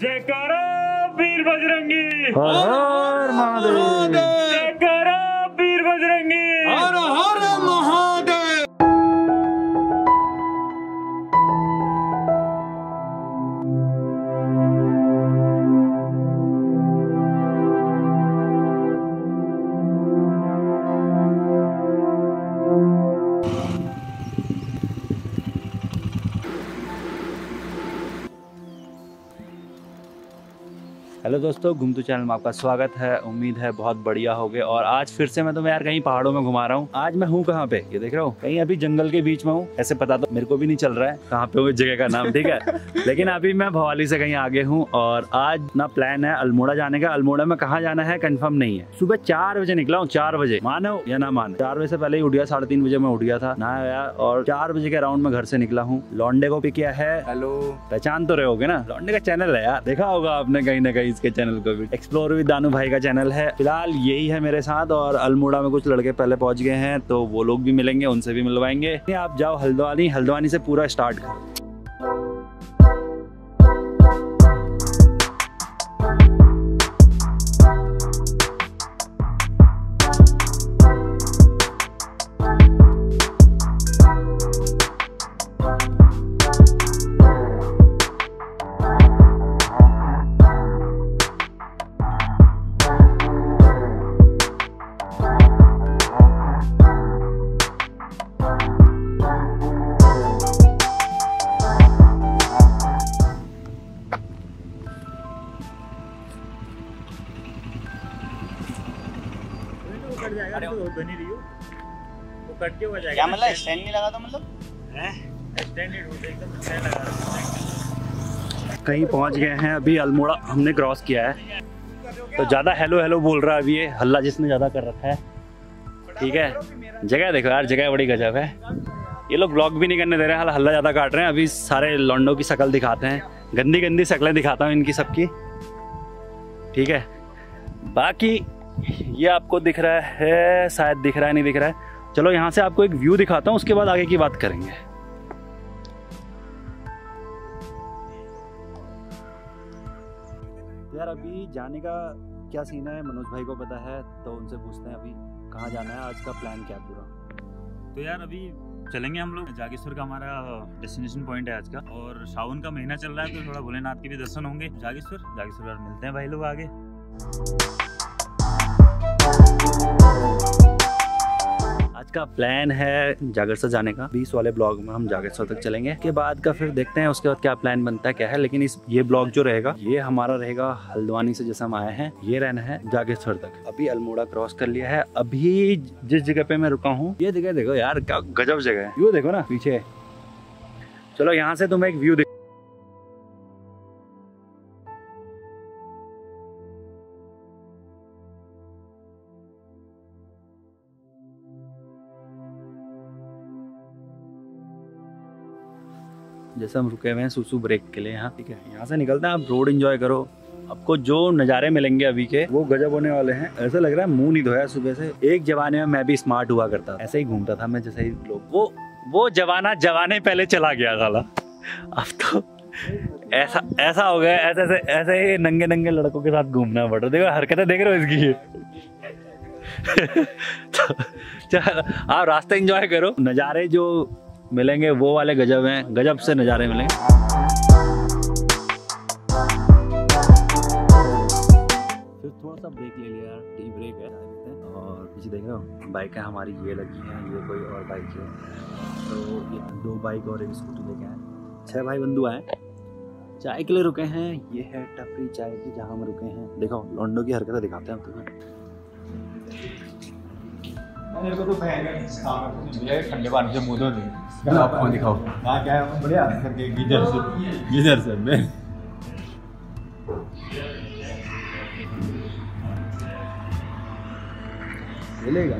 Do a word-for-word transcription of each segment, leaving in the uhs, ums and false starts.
जयकारा वीर बजरंगी हर हर महादेव। जयकारा वीर बजरंगी हर हर महादेव। हेलो दोस्तों, घुमतू चैनल में आपका स्वागत है। उम्मीद है बहुत बढ़िया होगे। और आज फिर से मैं तुम्हें यार कहीं पहाड़ों में घुमा रहा हूँ। आज मैं हूँ कहाँ पे ये देख रहा हूँ, कहीं अभी जंगल के बीच में हूँ। ऐसे पता तो मेरे को भी नहीं चल रहा है कहाँ पे वो जगह का नाम, ठीक है। लेकिन अभी मैं भवाली से कहीं आगे हूँ और आज ना प्लान है अल्मोड़ा जाने का। अल्मोड़ा में कहाँ जाना है कन्फर्म नहीं है। सुबह चार बजे निकला हूँ, चार बजे मानो या ना मानो। चार बजे से पहले ही उठ गया, साढ़े तीन बजे मैं उठ गया था, नहाया गया और चार बजे के अराउंड में घर से निकला हूँ। लॉन्डे को भी किया है, हेलो पहचान तो रहे होगे ना, लॉन्डे का चैनल है यार, देखा होगा आपने कहीं ना कहीं इसके चैनल को भी। एक्सप्लोर विद दानू भाई का चैनल है। फिलहाल यही है मेरे साथ। और अल्मोड़ा में कुछ लड़के पहले पहुंच गए हैं तो वो लोग भी मिलेंगे, उनसे भी मिलवाएंगे। आप जाओ हल्द्वानी, हल्द्वानी से पूरा स्टार्ट करो। क्या मतलब स्टैंड नहीं लगा था, मतलब कहीं पहुंच गए हैं। अभी अल्मोड़ा हमने क्रॉस किया है तो ज्यादा हेलो हेलो बोल रहा है अभी, ये हल्ला जिसने ज्यादा कर रखा है, ठीक है। जगह देखो यार, जगह बड़ी गजब है। ये लोग ब्लॉग भी नहीं करने दे रहे हैं, हल्ला ज्यादा काट रहे हैं। अभी सारे लॉन्डो की शकल दिखाते हैं, गंदी गंदी शकलें दिखाता हूँ इनकी सबकी, ठीक है। बाकी ये आपको दिख रहा है, शायद दिख रहा है नहीं दिख रहा है। चलो यहाँ से आपको एक व्यू दिखाता हूँ, उसके बाद आगे की बात करेंगे। यार अभी जाने का क्या सीन है मनोज भाई को पता है, तो उनसे पूछते हैं अभी कहाँ जाना है, आज का प्लान क्या पूरा। तो यार अभी चलेंगे हम लोग, जागेश्वर का हमारा डेस्टिनेशन पॉइंट है आज का। और सावन का महीना चल रहा है तो थोड़ा भोलेनाथ के भी दर्शन होंगे। जागेश्वर जागेश्वर मिलते हैं भाई लोग आगे। आज का प्लान है जागेश्वर जाने का। बीस वाले ब्लॉग में हम जागेश्वर तक चलेंगे, के बाद का फिर देखते हैं उसके बाद क्या प्लान बनता है क्या है। लेकिन इस ये ब्लॉग जो रहेगा ये हमारा रहेगा हल्द्वानी से जैसे हम आए हैं, ये रहना है जागेश्वर तक। अभी अल्मोड़ा क्रॉस कर लिया है। अभी जिस जगह पे मैं रुका हूँ ये जगह देखो यार, क्या गजब जगह है। व्यू देखो ना पीछे, चलो यहाँ से तुम्हें एक व्यू देखो। जैसे हम रुके हुए हैं सुसु ब्रेक के लिए यहाँ, ठीक है। यहाँ से निकलते हैं, आप रोड एंजॉय करो। आपको जो नज़ारे मिलेंगे अभी के वो गजब होने वाले हैं। ऐसा लग रहा है मुंह नहीं धोया सुबह से। एक जमाने में मैं भी स्मार्ट हुआ करता, ऐसे ही घूमता था मैं जैसे ही लोग। वो वो जमाना जमाने पहले चला गया साला, अब तो ऐसा ऐसा हो गया, ऐसे ऐसे ऐसे ही नंगे नंगे लड़कों के साथ घूमना पड़ रहा। देखो हरकतें देख रहे हो इसकी। चल आप रास्ता इंजॉय करो, नज़ारे जो मिलेंगे वो वाले गजब हैं, गजब से नज़ारे मिलेंगे। फिर थोड़ा सा ब्रेक ले लिया, टी ब्रेक है। और पीछे देख रहे हो बाइकें हमारी ये लगी हैं, ये कोई और बाइक है। तो ये दो बाइक और एक स्कूटी लेके आए, छह भाई बंधु आए, चाय के लिए रुके हैं। ये है टपरी चाय की जहाँ हम रुके हैं। देखो लॉन्डो की हरकतें दिखाते हैं तुम्हें। मेरे को तो ठंडे पानी से मुँह धो नहीं, आपको दिखाओ क्या है बढ़िया करके गीजर से गीजर से मैं मिलेगा।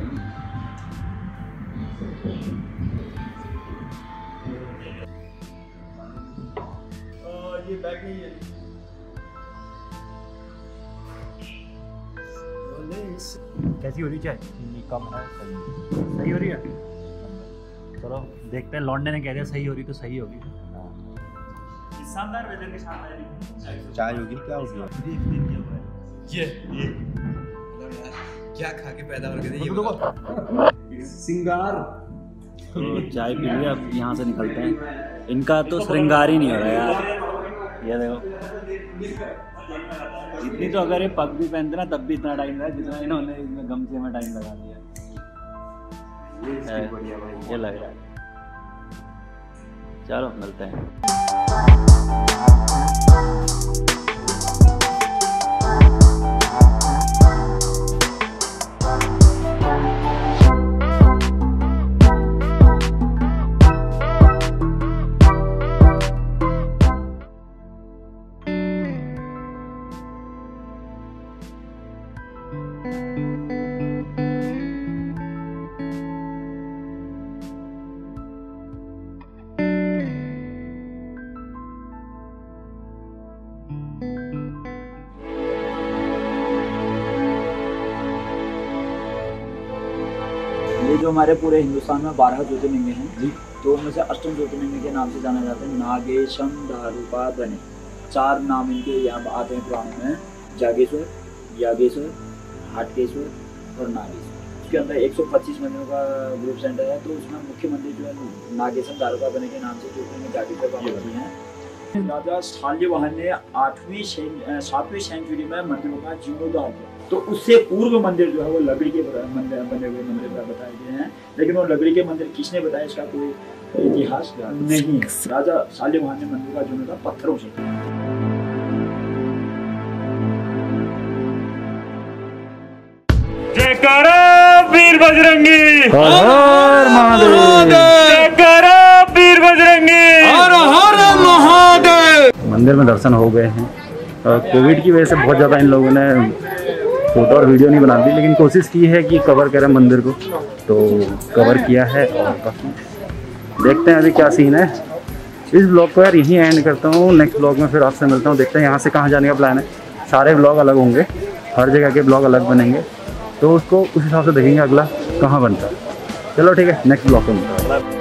ये बैग नहीं है कैसी हो रही चाय? चीनी कम है, सही सही हो रही है। चलो देखते हैं, लॉन्डे ने कह दिया सही हो रही तो सही होगी। शानदार वेदर की शानदारी चाय होगी क्या होगी ये ये क्या खा के पैदा कर दे ये देखो सिंगार चाय पी लिया अब यहाँ से निकलते हैं। इनका तो श्रृंगार ही नहीं हो रहा यार। ये देखो इतनी तो अगर ये पग भी पहनते ना तब भी इतना टाइम लगा जितना इन्होंने इसमें गमछे में टाइम लगा दिया। ये बढ़िया भाई ये लग रहा है। चलो मिलते हैं। जो हमारे पूरे हिंदुस्तान में बारह ज्योतिर्लिंग हैं जी, तो उनमें से अष्टम ज्योतिर्लिंग के नाम से जाना जाता है नागेशन दारुका बने। चार नाम इनके यहाँ आते हैं पुराण में, जागेश्वर, यागेश्वर, हाटकेश्वर और नागेश्वर। उसके अंदर एक सौ पच्चीस मंदिरों का ग्रुप सेंटर है, तो उसमें मुख्य मंदिर जो है नागेशन दारुका बने के नाम से ज्योतिर्लिंग जागेश्वर का मंदिर है। राजा शाली वाहन ने आठवीं सातवीं सेंचुरी में मंदिरों का जीर्णोद्धार किया, तो उससे पूर्व मंदिर जो है वो लकड़ी के मंदिर बने हुए मंदिर बताए गए हैं, लेकिन वो लकड़ी के मंदिर किसने बताया इसका कोई इतिहास नहीं है। राजा शाली वाहन ने मंदिर का जीर्णोद्धार पत्थरों से किया। जयकारा वीर बजरंगी हर महादेव, मंदिर में दर्शन हो गए हैं। कोविड की वजह से बहुत ज़्यादा इन लोगों ने फोटो और वीडियो नहीं बना दी, लेकिन कोशिश की है कि कवर करें मंदिर को, तो कवर किया है और काफ़ी देखते हैं अभी क्या सीन है। इस ब्लॉग को यार यहीं एंड करता हूँ, नेक्स्ट ब्लॉग में फिर आपसे मिलता हूँ। देखते हैं यहाँ से कहाँ जाने का प्लान है। सारे ब्लॉग अलग होंगे, हर जगह के ब्लॉग अलग बनेंगे, तो उसको उस हिसाब से देखेंगे अगला कहाँ बनता है। चलो ठीक है, नेक्स्ट ब्लॉग को मिलता है।